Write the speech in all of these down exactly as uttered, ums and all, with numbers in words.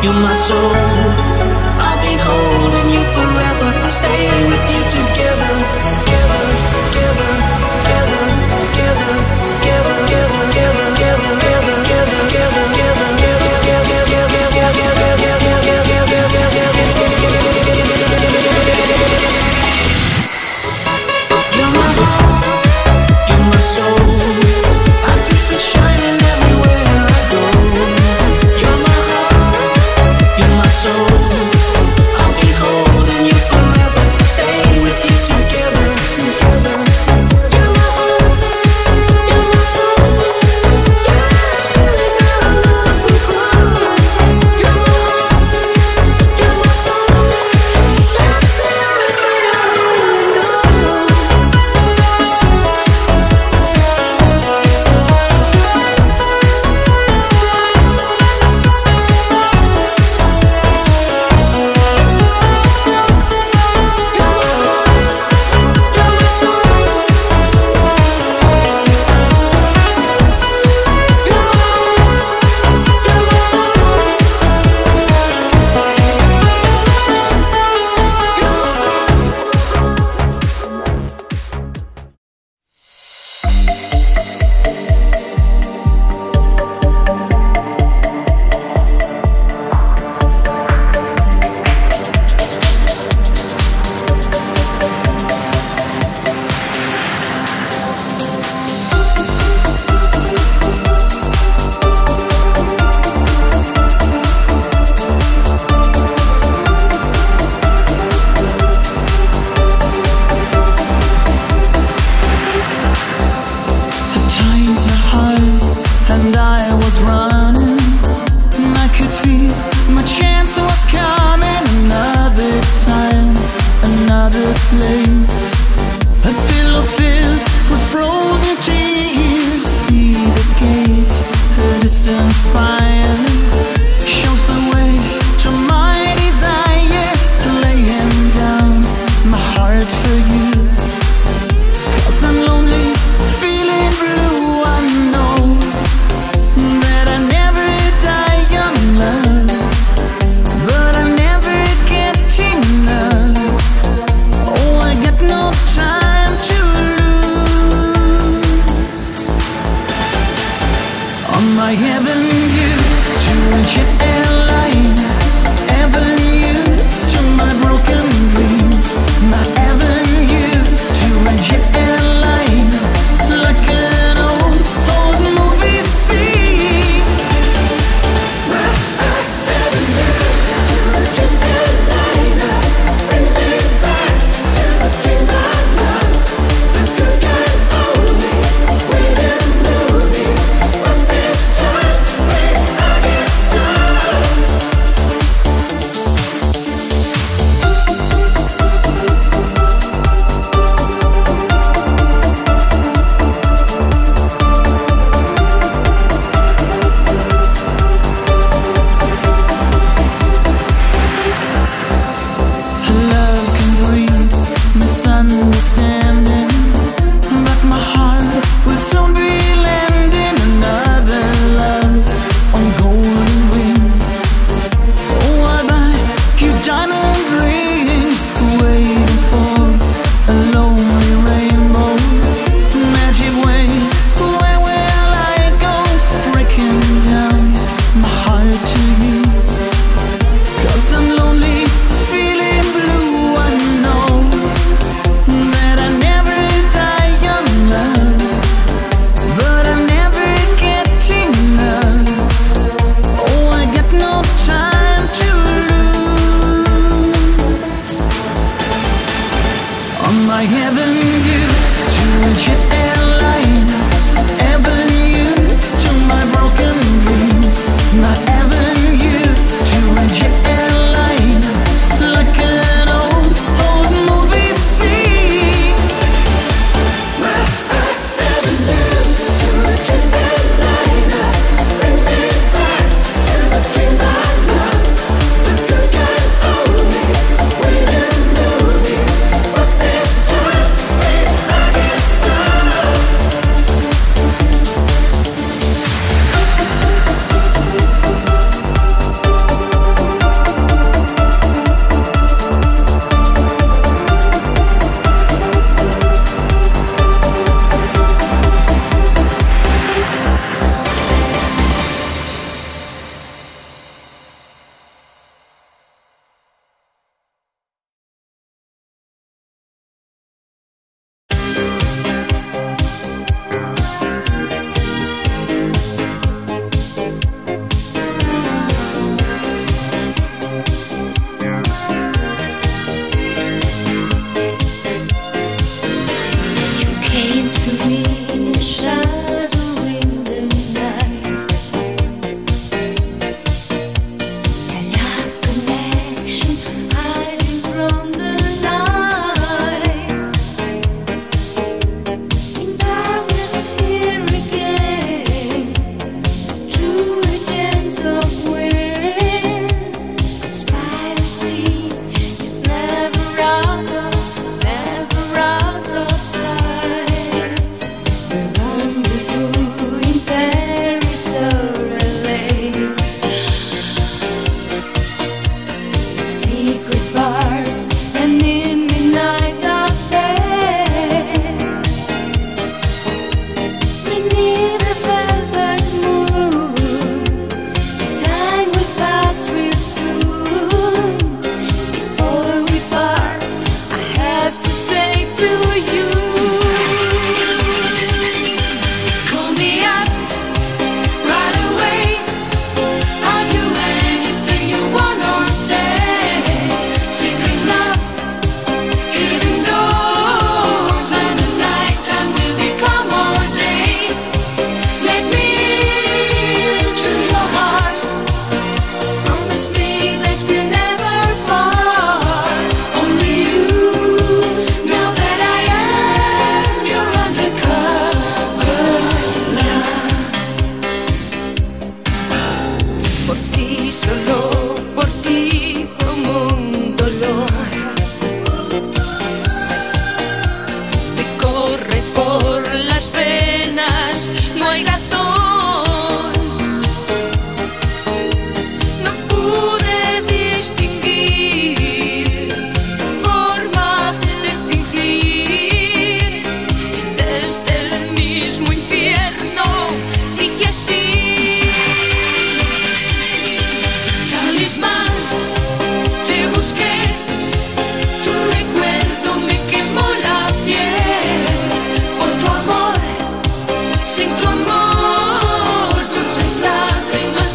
You're my soul. I'll be holding you forever, staying with you together, together, together, together, together, together, together, together, together, together, together, together, together, I'll be holding you forever, stay with you together.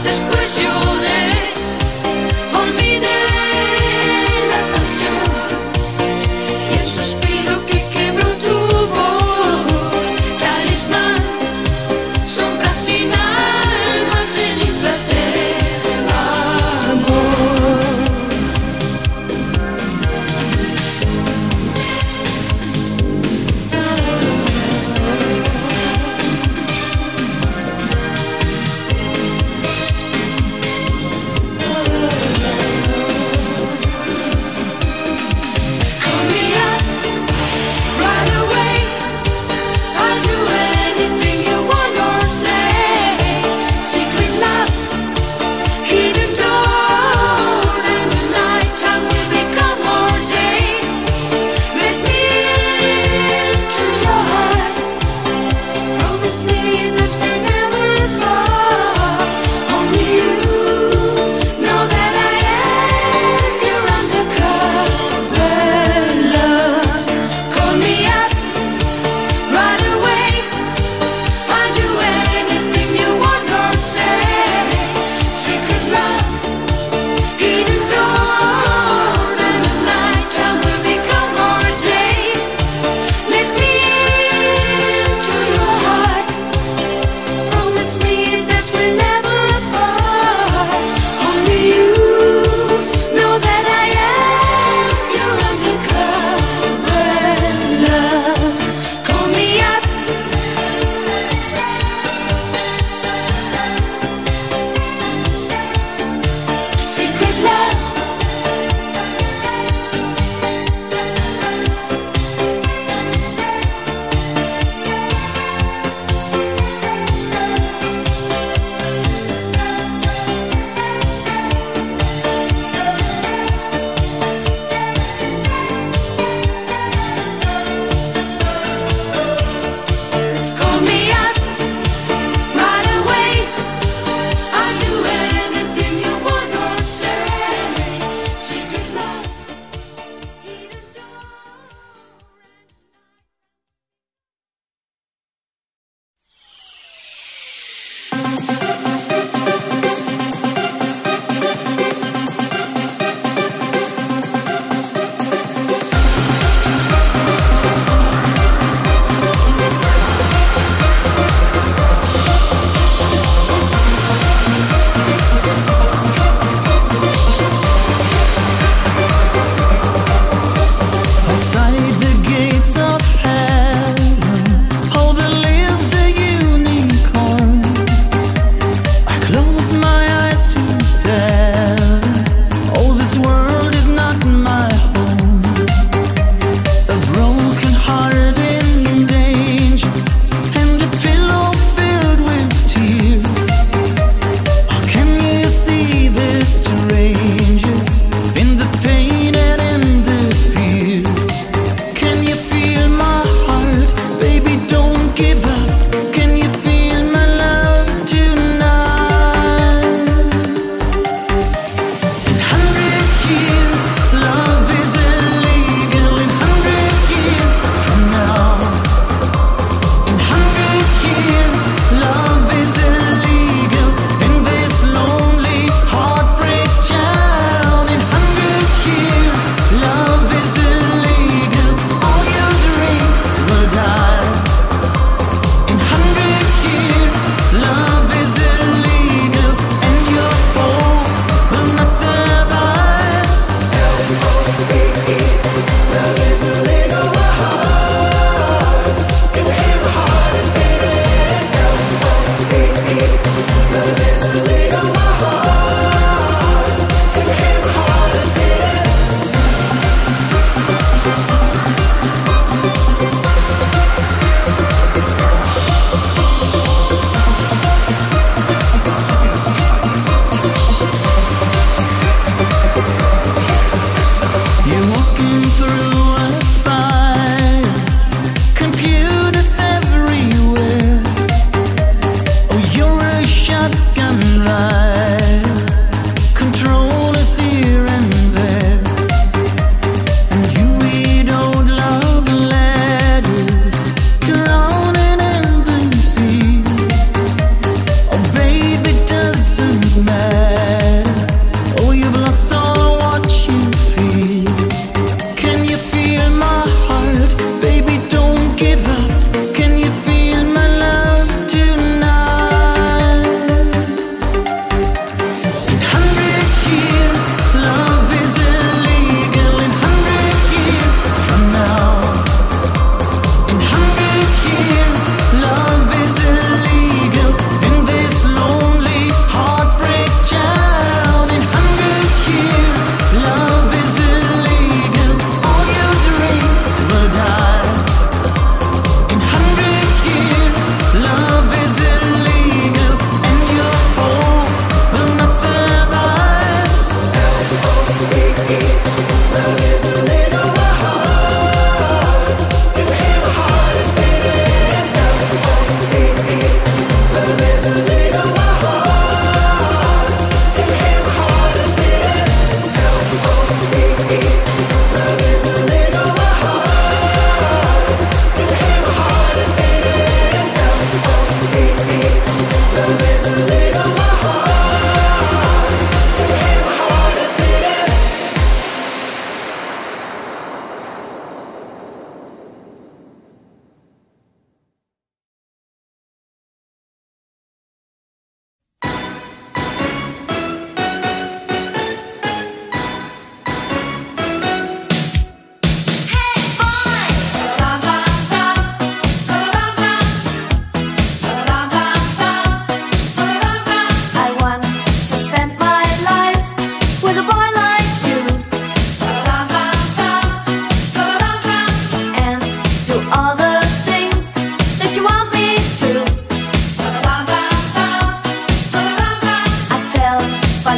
Después lloré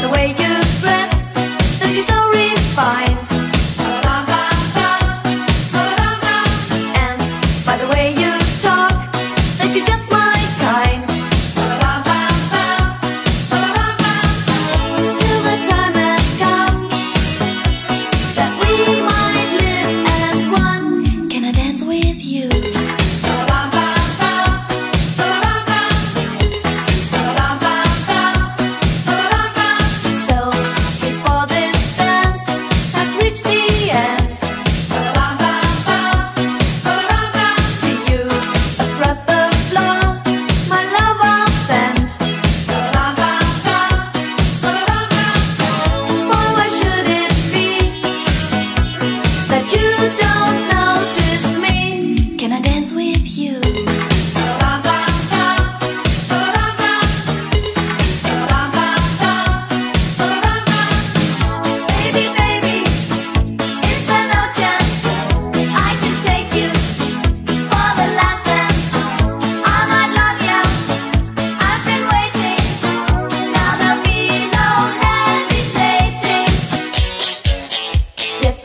the way you dress that you're so refined. And by the way you talk that you're just my kind. Till the time has come that we might live as one. Can I dance with you?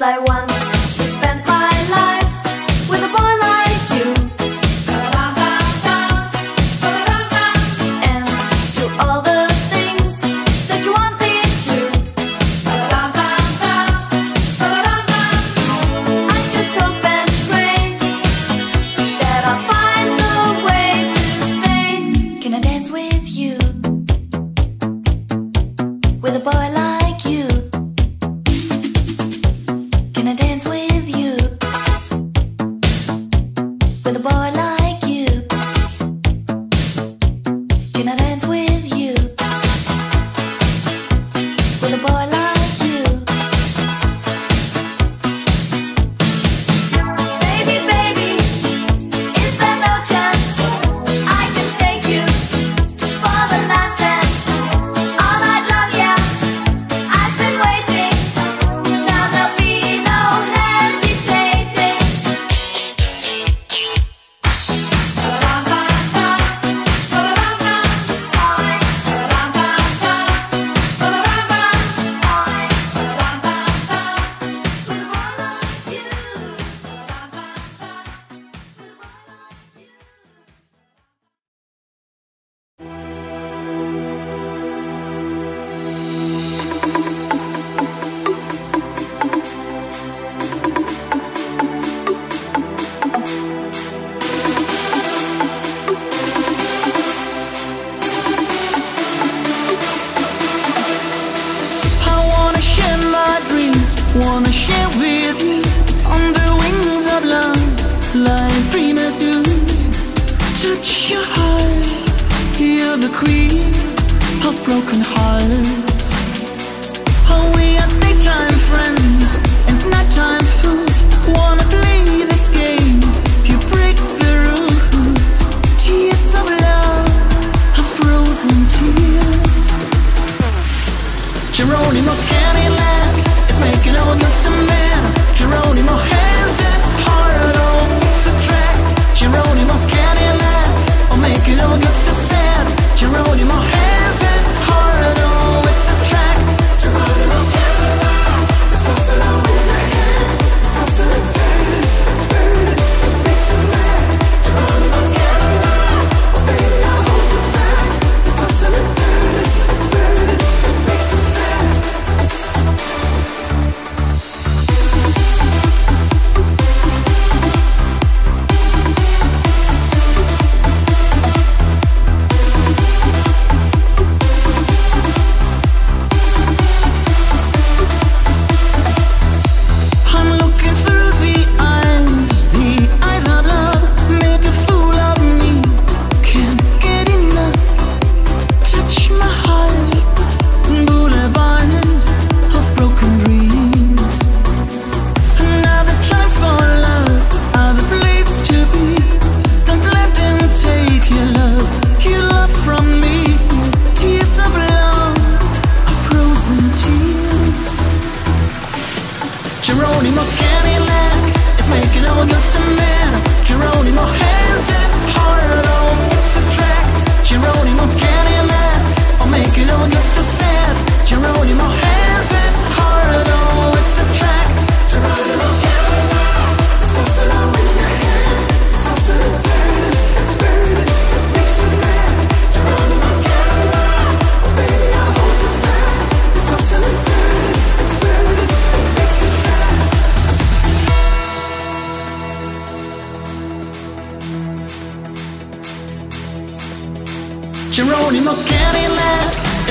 I want to spend my life with a boy like you, and do all the things that you want me to. I just hope and pray that I'll find the way to say, can I dance with you? With a boy like you. Wanna share with you on the wings of love, like dreamers do. Touch your heart, you're the queen of broken hearts. Oh, we are daytime friends and nighttime food. Wanna play this game, you break the rules. Tears of love are frozen tears. Geronimo Scannyland, making up against a man, Geronimo hands and hard on subtract. Geronimo's candy land, or making up against the sand, Geronimo hands and hard on subtract. Geronimo's candy land, it's not so long in the hand, it's not so dead, it's buried, it makes a man. Geronimo's candy land, or baby I hold you back, it's not so dead, it's buried, it makes a sad. Geronimo's Candyland, it's making up against a man. Geronimo hands and hard on subtract. Geronimo's Candyland, I'm making up against the sand. Geronimo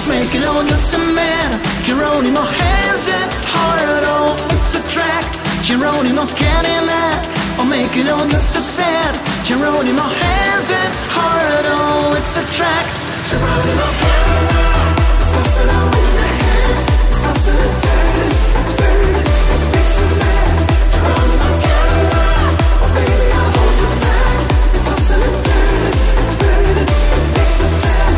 making love against a man. Geronimo hands it hard at all, it's a track. Geronimo's getting that, or making love against the sand. Geronimo hands it hard at all, it's a track. Geronimo's getting that, it's not so long in the head, it's not so dead, it's buried, it makes you mad. Geronimo's getting that, oh baby I'll hold you back. It's not so dead, it's buried, it makes you sad.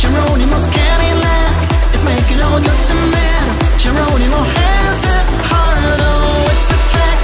Geronimo's getting that, it's making love against a man. Geronimo has it hard, oh it's a track.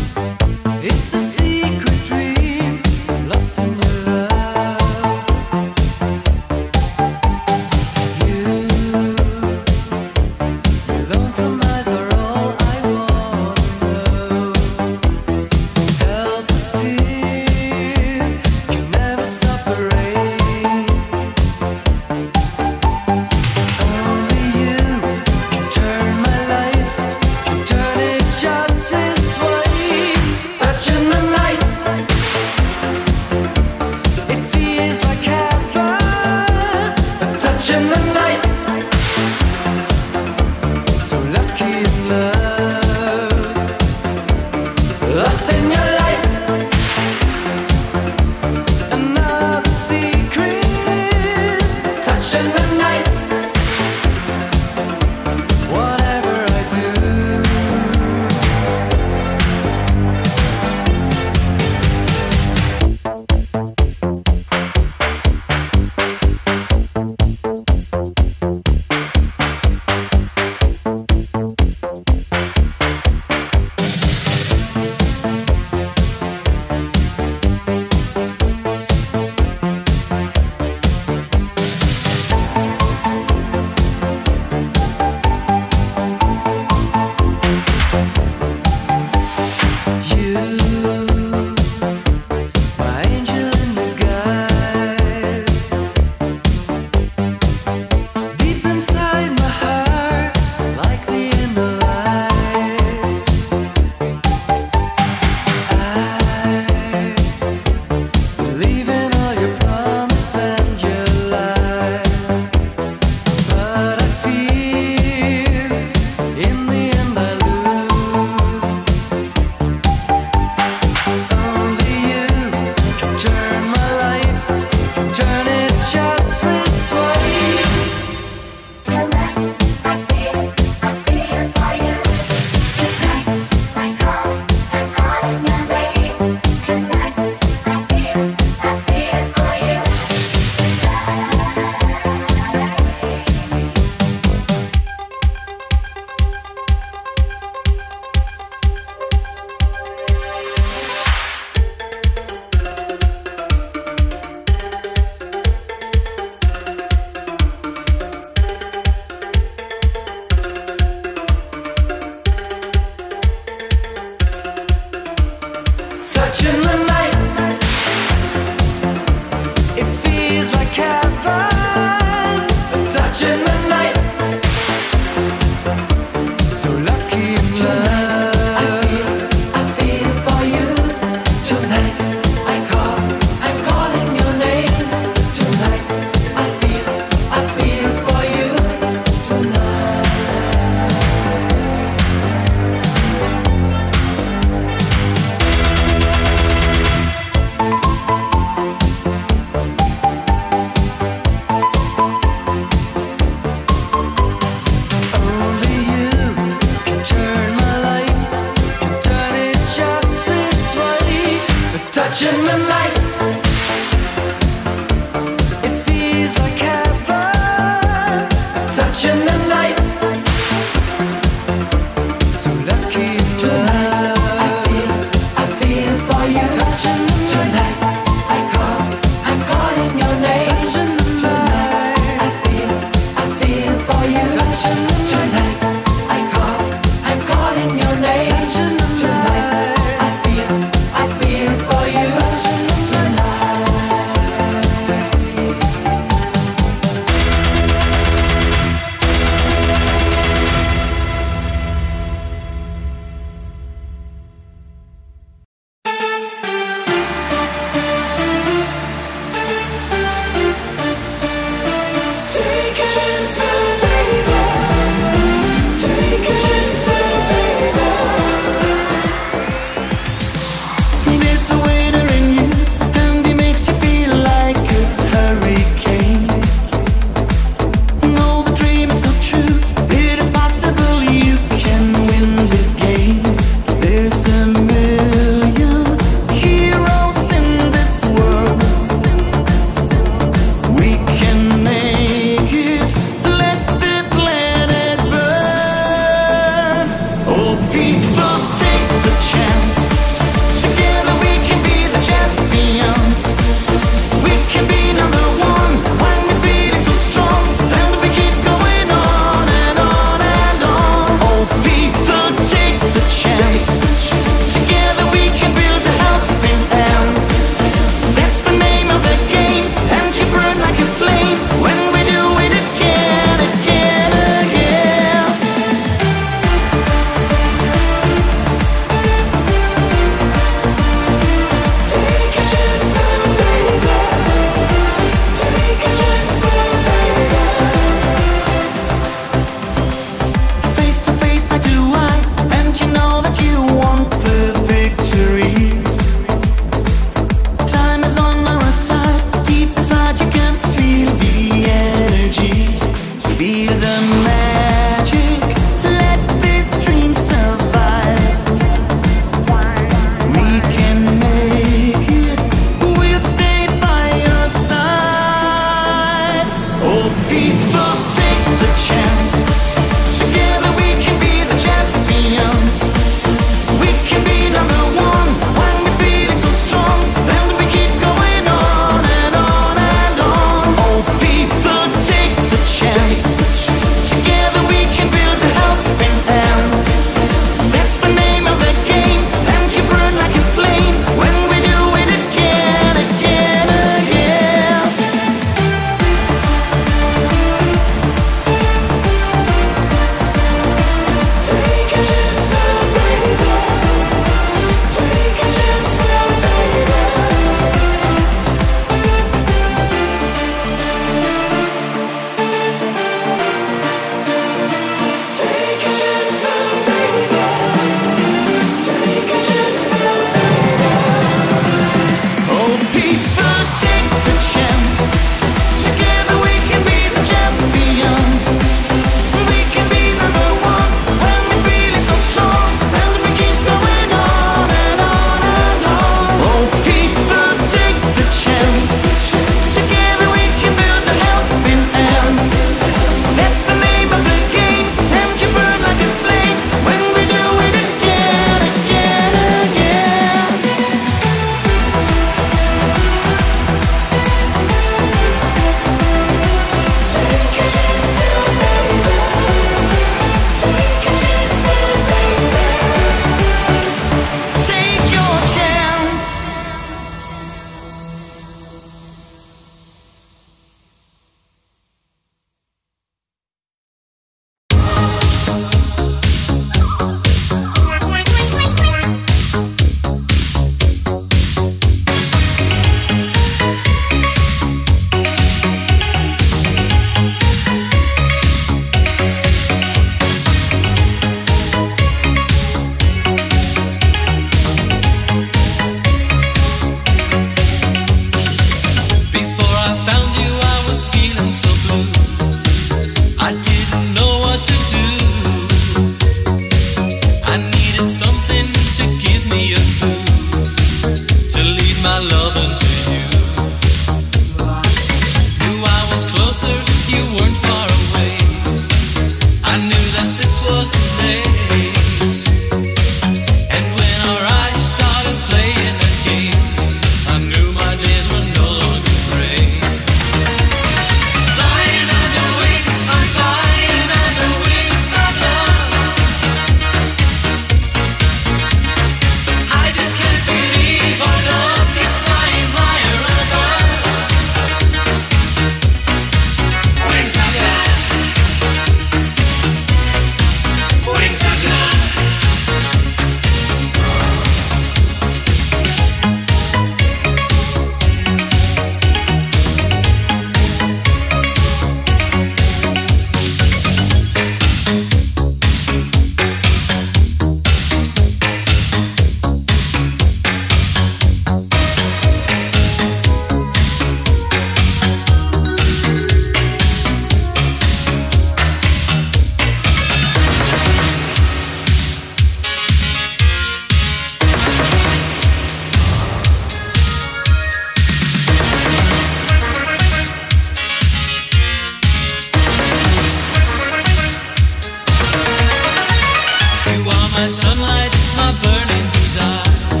my sunlight, my burning desire.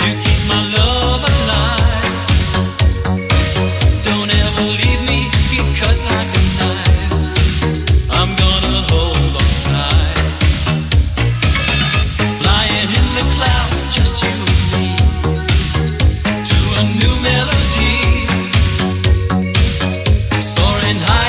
You keep my love alive. Don't ever leave me, you cut like a knife. I'm gonna hold on tight. Flying in the clouds, just you and me, to a new melody. Soaring high.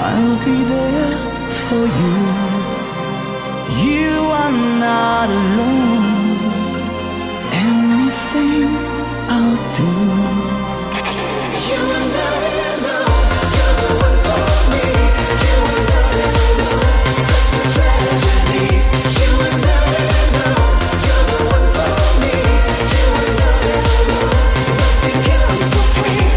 I'll be there for you. You are not alone. Anything I'll do. You are not alone. You're the one for me. You are not alone. That's the tragedy. You are not alone. You're the one for me. You are not alone. Nothing comes for free.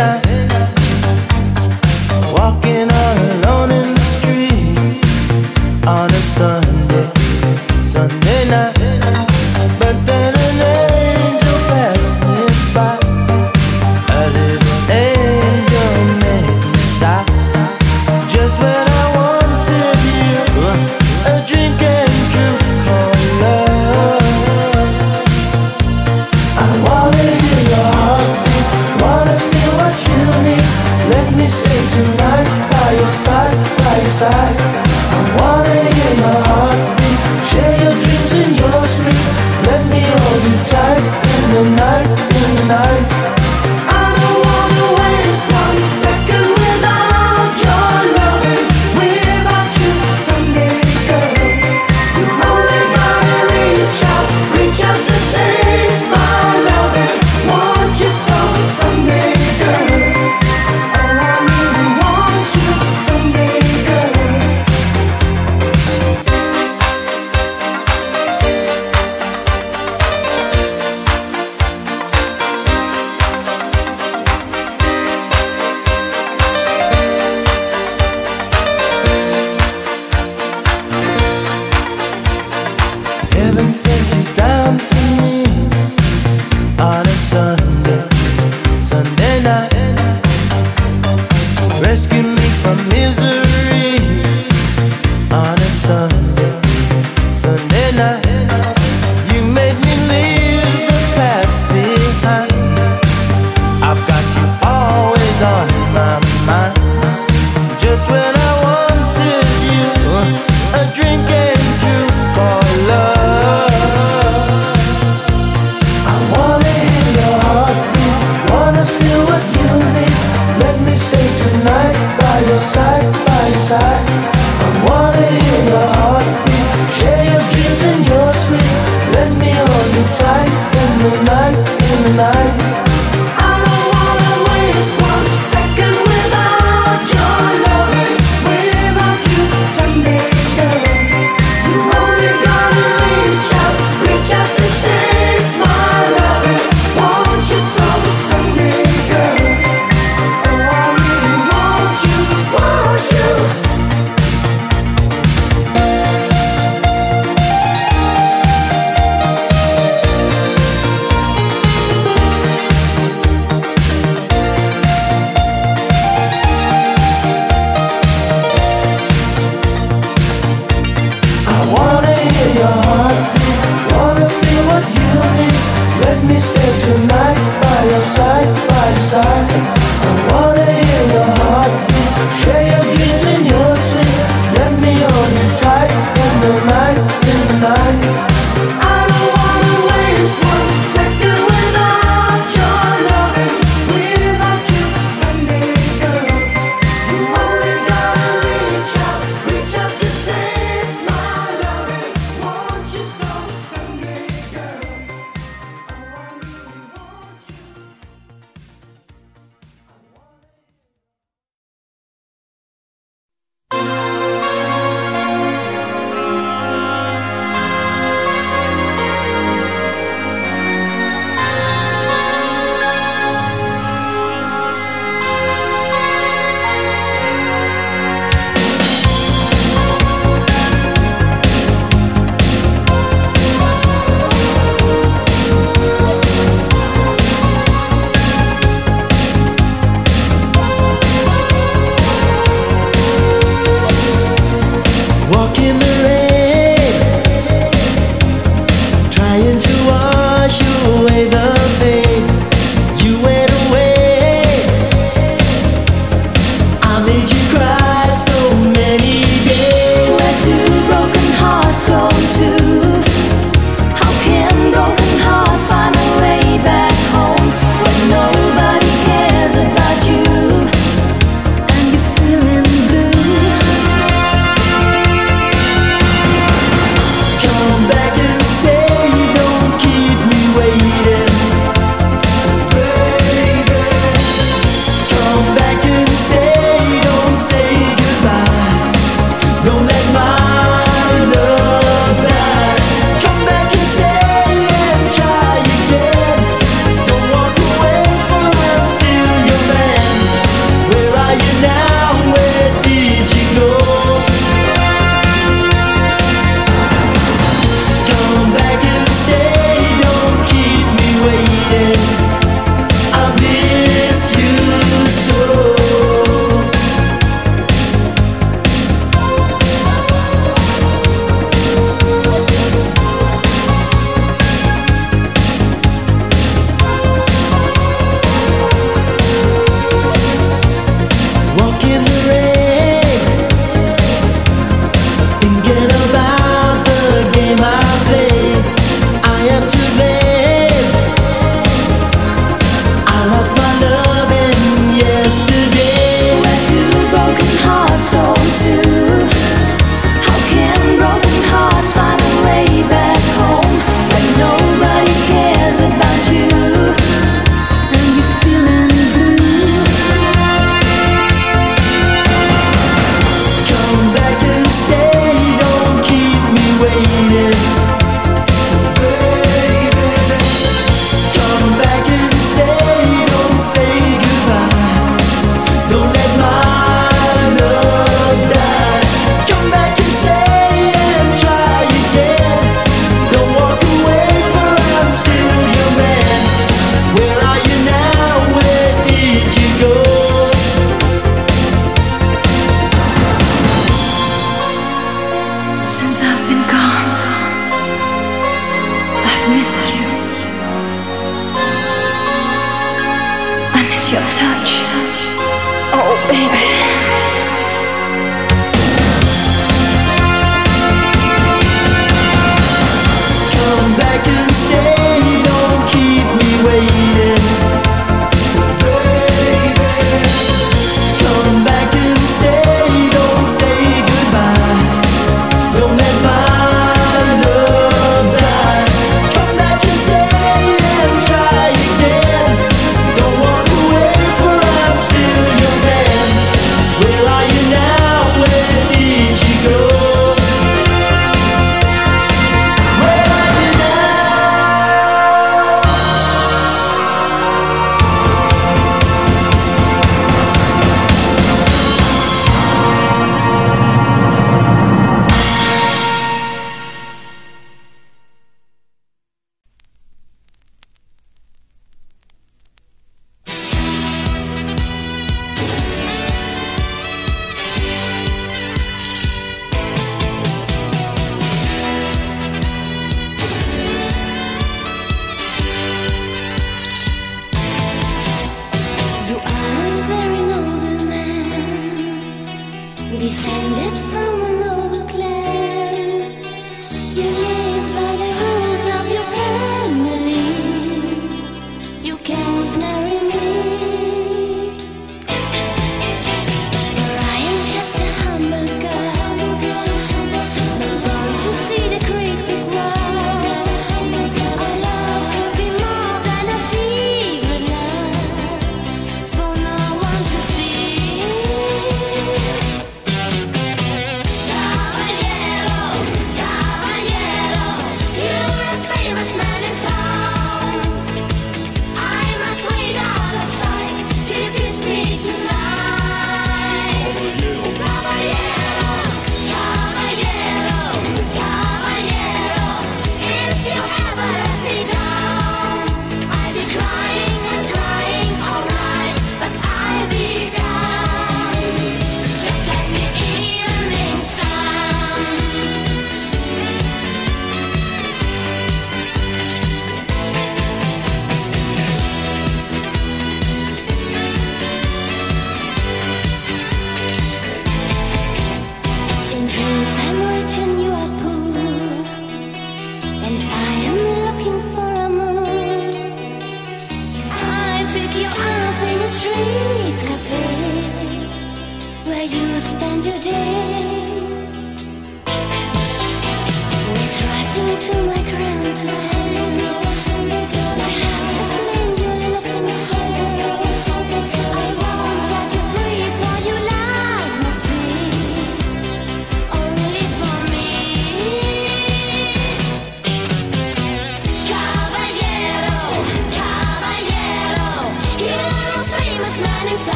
midnight, walking all alone in the street on a Sunday, Sunday night. But then an angel passed me by, a little angel made me sigh. Just when I wanted you, a dream came true for love. I wanna hear your heartbeat, wanna feel what you need. Let me stay tonight by your side, by your side. I wanna hear your heartbeat, share your dreams in your sleep. Let me hold you tight in the night, in the night. I don't wanna waste one second without your love, without you, someday girl. You only gotta reach out, reach out to taste my love. Want you so someday girl, and I really want you someday girl. Heaven sent you down to me on a Sunday, Sunday night, to rescue me from misery on a Sunday, Sunday night. You made me leave the past behind. I've got you always on my mind. Just when I wanted you, a dream came true for love.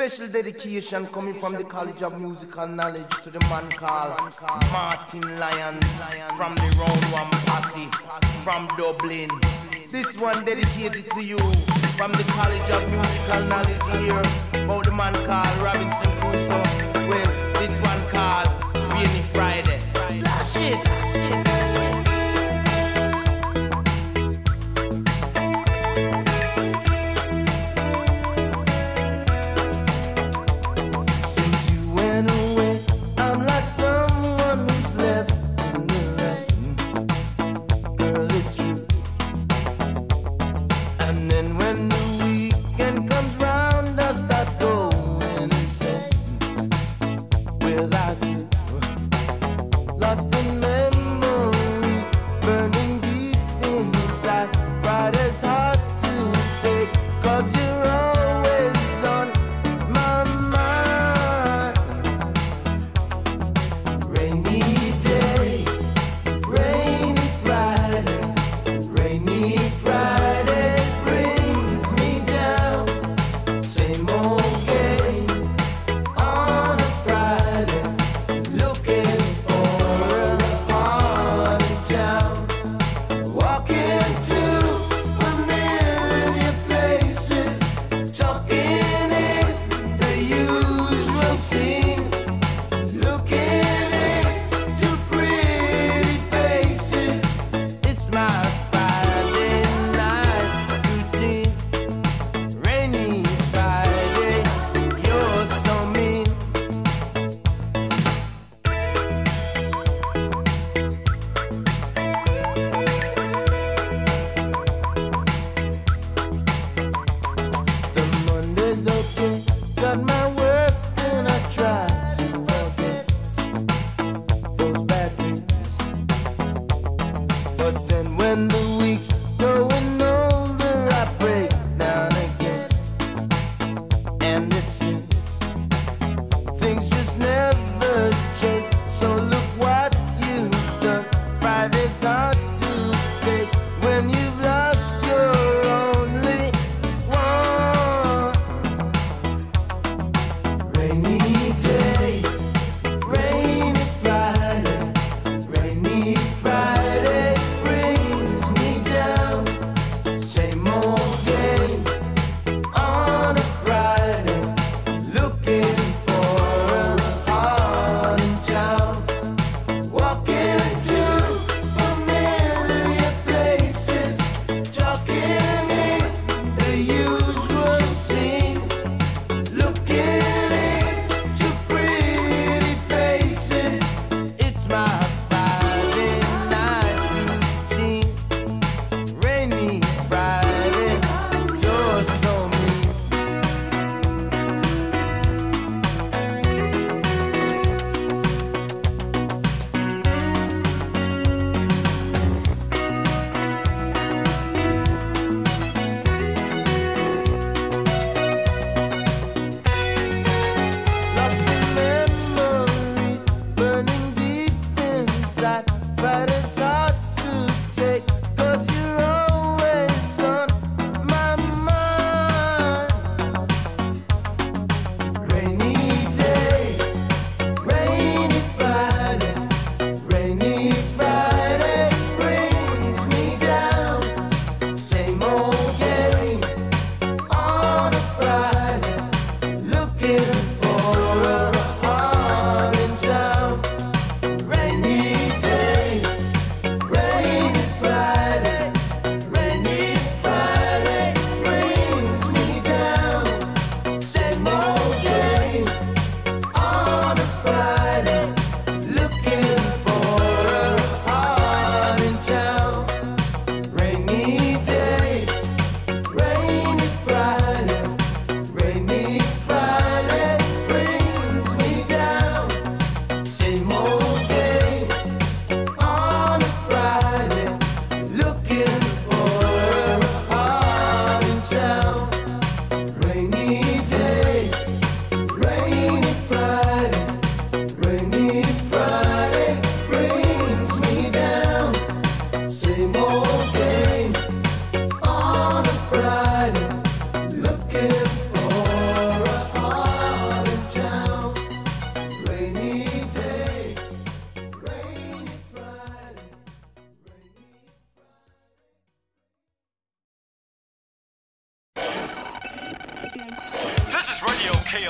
Special dedication coming from the College of Musical Knowledge to the man called Martin Lyons from the Round One Posse from Dublin. This one dedicated to you from the College of Musical Knowledge here about the man called Robinson Crusoe. Well, this one called Rainy Friday. Flash it! And then when the weekend comes round, I start going.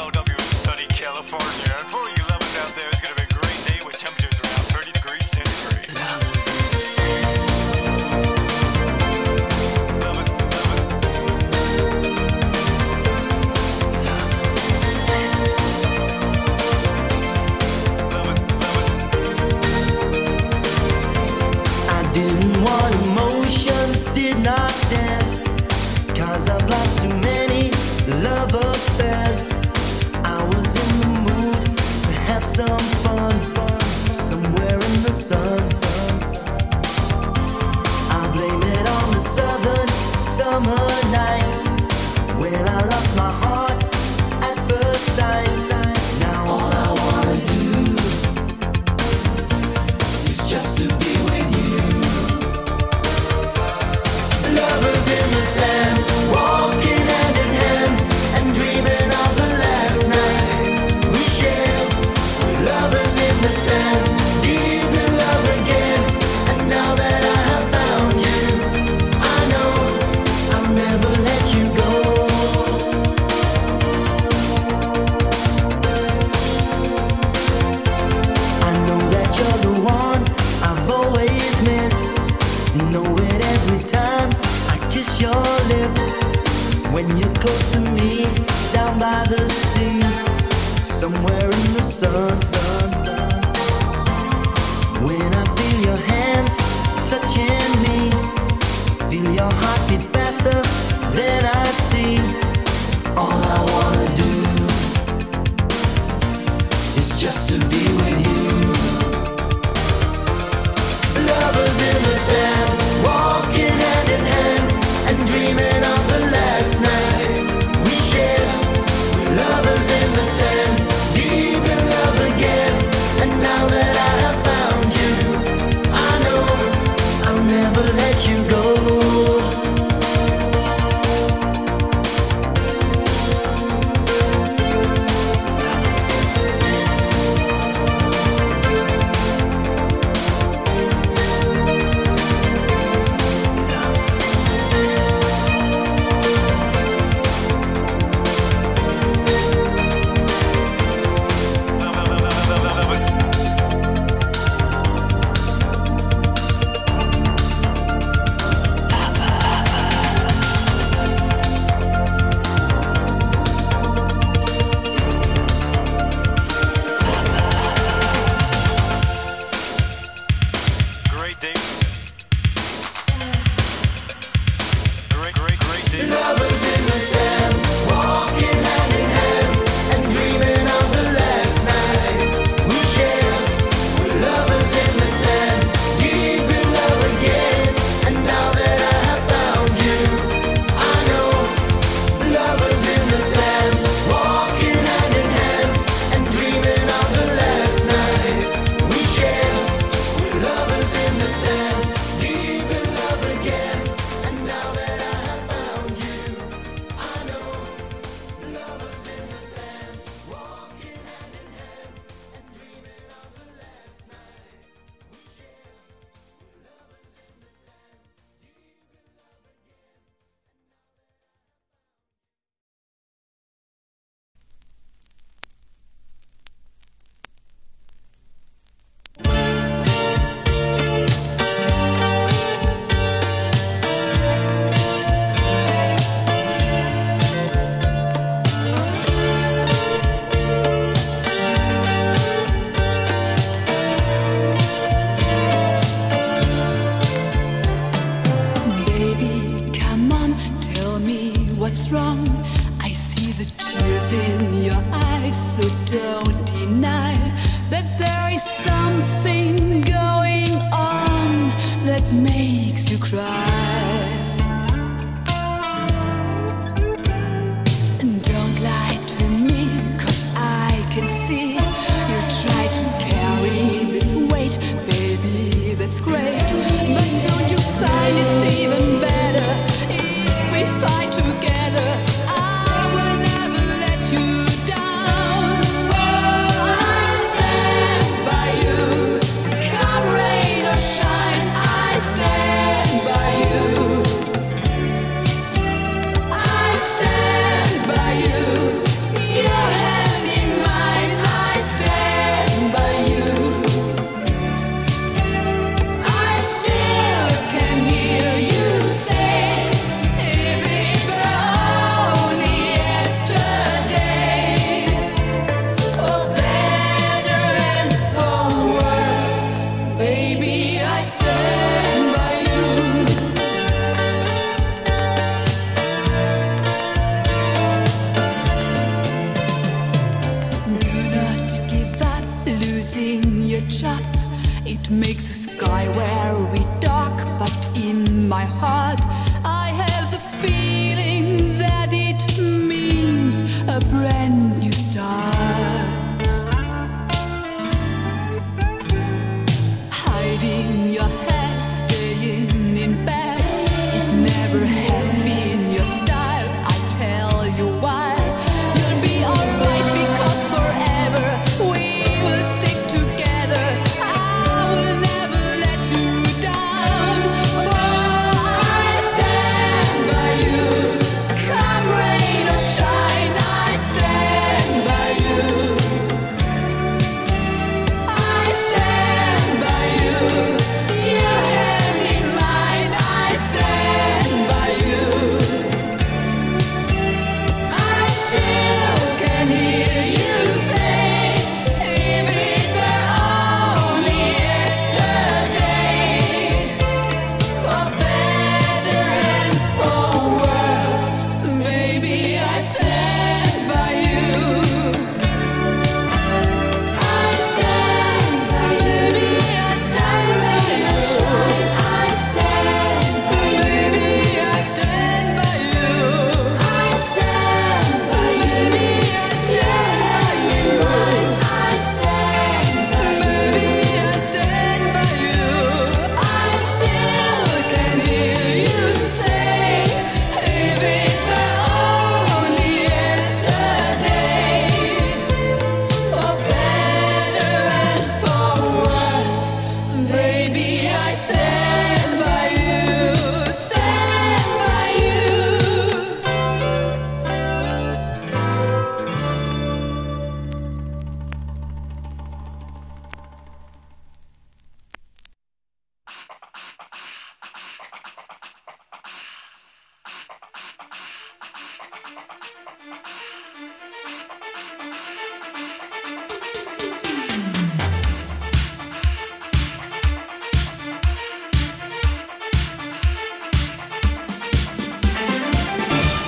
K O W in sunny California. And for all you lovers out there, it's going to be a great day with temperatures around thirty degrees centigrade. Lovers in the sun. Lovers, lovers. Lovers in the sun. Lovers, lovers. I didn't want emotions, did not dance, 'cause I've lost too many love affairs. I was in the mood to have some fun, fun somewhere in the sun. I blame it on the southern summer night when I lost my heart at first sight. Now all I wanna do is just to be with you. Lovers in the sand. When you're close to me, down by the sea, somewhere in the sun, sun, sun. When I feel your hands touching me, feel your heartbeat faster than I see. All I wanna do is just to be with you. Lovers in the sand, walking hand in hand, and dreaming of the last night we shared. We're lovers in the sand, deep in love again. And now that I have found you, I know I'll never let you go. Lovers in the sand. It makes the sky very dark, but in my heart I have the feeling that it means a brand new start. Hiding your head, staying in bed, it never has been your style. I tell you why, you'll be alright, because forever we will stick together. I will never let you down, for I stand by you. Come rain or shine, I stand by you. I stand by you. Your hand in mine, I stand by you. I still can hear you say, if it were only yesterday. For better and for worse, baby, I stand by you. I stand by you. Baby, I stand by you. I stand by you. Baby, I stand by you. I stand by you. Baby, I stand by you. I stand by you. Baby, I stand by you. I still can hear you say, if it were only yesterday. For better and for worse, baby, I stand by you. Stand by you. My world,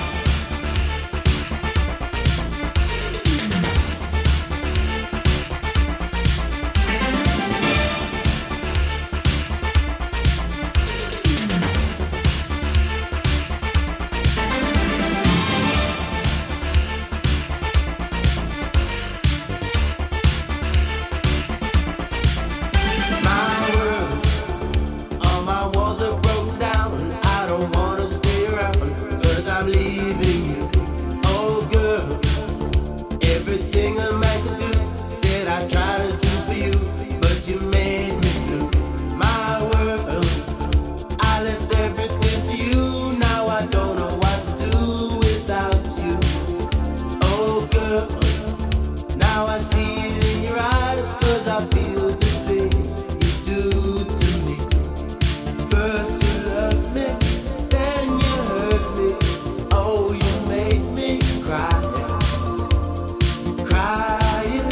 all my walls are broken down. I don't wanna stay around, cause I'm leaving you. Oh girl, everything a man could do, said I try to do for you, but you made me blue. My world, I left everything to you, now I don't know what to do without you. Oh girl, now I see it in your eyes, cause I feel the things you do to me. First you loved me, then you hurt me. Oh, you made me cry, crying,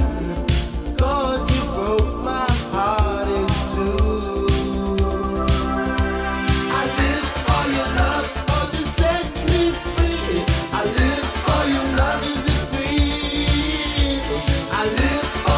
cause you broke my heart in two. I live for your love, oh just set me free. I live for your love, is it free? I live for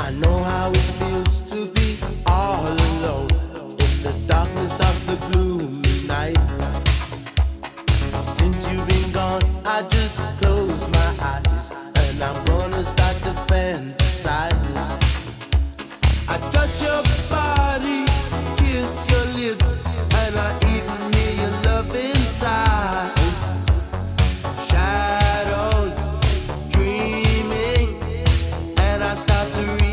I know how it feels to be all alone in the darkness of the gloomy night. Since you've been gone, I just close my eyes and I'm gonna start to fantasize. I touch your body, kiss your lips, and I even hear your love inside. Shadows dreaming, and I start to realize.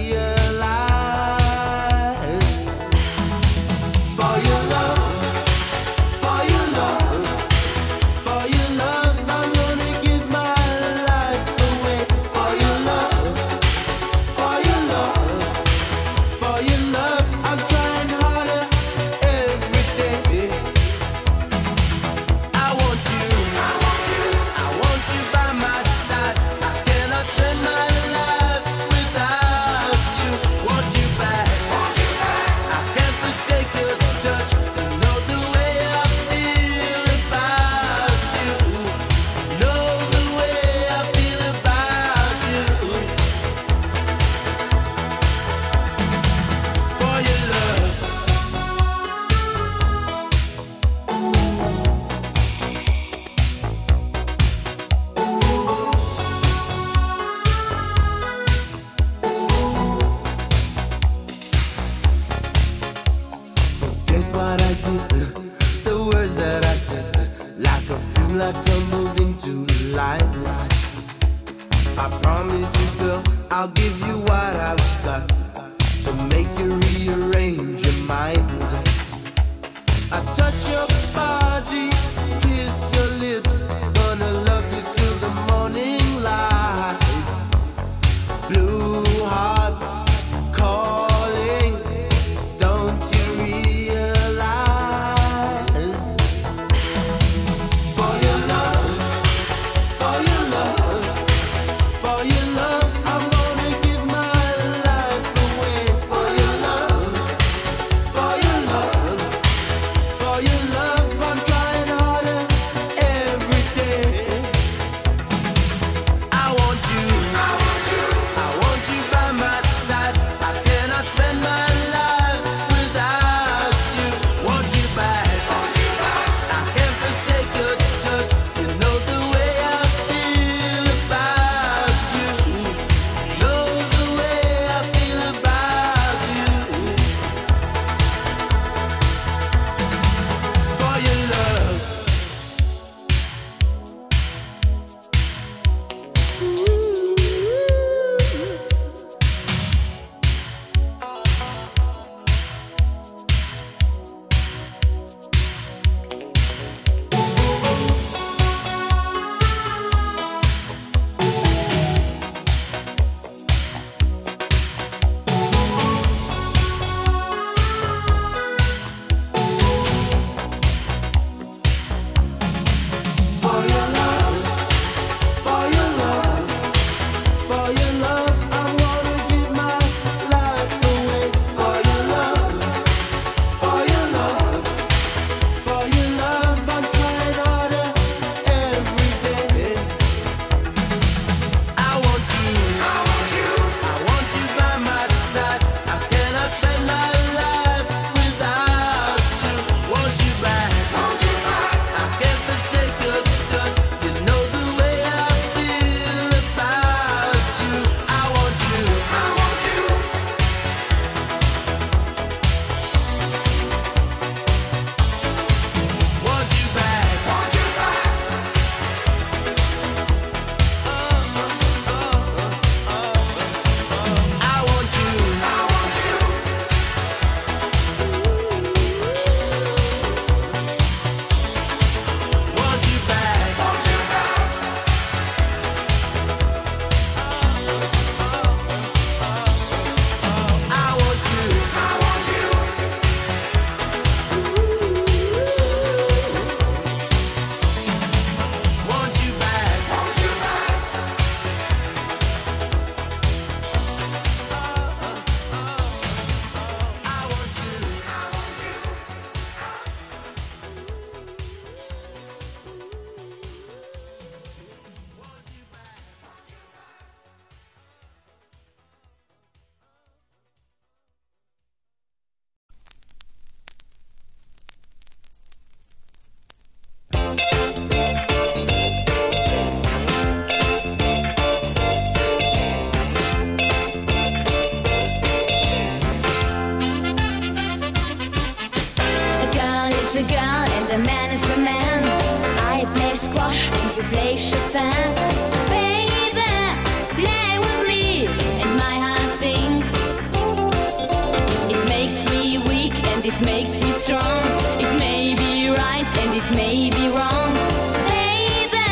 For your love, for your love, for your love, I'm gonna give my life away. For your love, for your love, for your love, I'm trying harder every day. I want you, I want you, I want you by my side. I cannot spend my life without you. Want you back, want you back. I can't forsake your touch. To know the way I feel about you. Know the way I feel about you. For your love, forget what I did, the words that I said, like a fool I tumbled into lies. I promise you, girl, I'll give you what I've got to make you rearrange your mind. I touch your body, kiss your lips, gonna love you till the morning light. Blue hearts calling, don't you realize? For your love, for your love, for your love, I'm gonna give my life away. For your love, for your love, for your love. play Chopin. Baby, play with me, and my heart sings. It makes me weak and it makes me strong. It may be right and it may be wrong. Baby,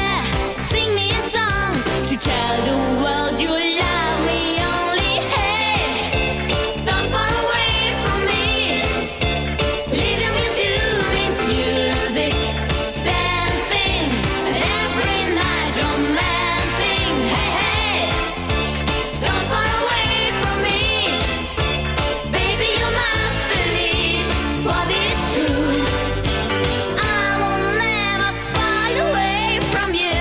sing me a song to tell the world you love me only. Hey, don't fall away from me. Living with you means music, dancing, and every night romancing. Hey, hey, don't fall away from me. Baby, you must believe what is true. I will never fall away from you.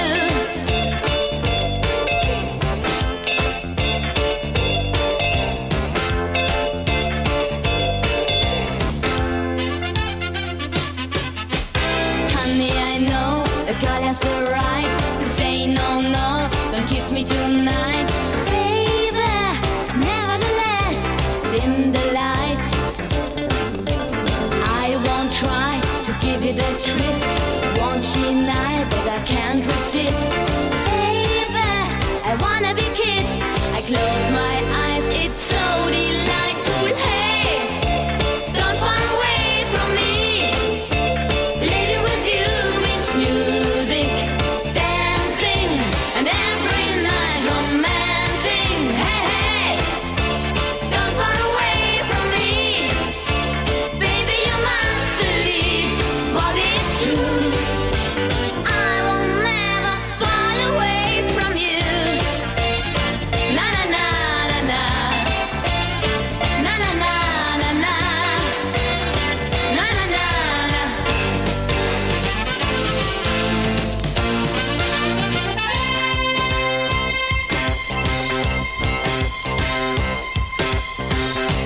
Honey, I know a girl has the right to say no, no, don't kiss me tonight. Baby, nevertheless, dim the light. I won't try to give it a twist. Won't deny that I can't resist. Baby, I wanna be kissed. I close my eyes, it's so delightful. Hey, don't fall away from me. Living with you means music, dancing, and every night romancing. Hey, hey, don't fall away from me. Baby, you must believe what is true. I will never fall away from you. Na na na na na. Na na na na na. Na na na na.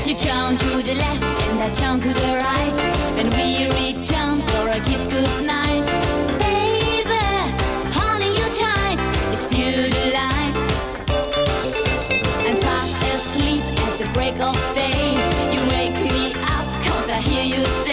You turn to the left and I turn to the right, and we return for a kiss goodnight. Baby, holding you tight is pure delight. I'm fast asleep at the break of day. You wake me up 'cause I hear you